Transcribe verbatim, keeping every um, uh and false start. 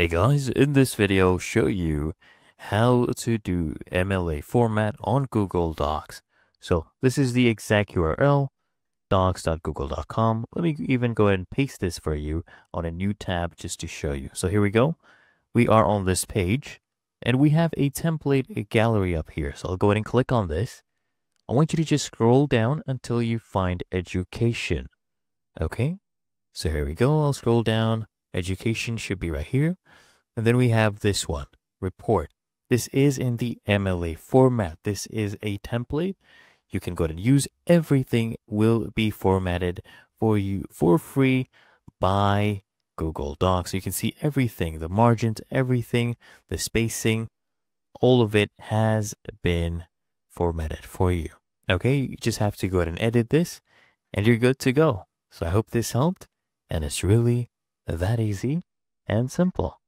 Hey guys, in this video I'll show you how to do M L A format on Google Docs. So this is the exact U R L, docs dot google dot com. Let me even go ahead and paste this for you on a new tab just to show you. So here we go. We are on this page and we have a template gallery up here. So I'll go ahead and click on this. I want you to just scroll down until you find education. Okay, so here we go. I'll scroll down. Education should be right here. And then we have this one, report. This is in the M L A format. This is a template. You can go ahead and use. Everything will be formatted for you for free by Google Docs. You can see everything, the margins, everything, the spacing, all of it has been formatted for you. Okay, you just have to go ahead and edit this and you're good to go. So I hope this helped and it's really that easy and simple.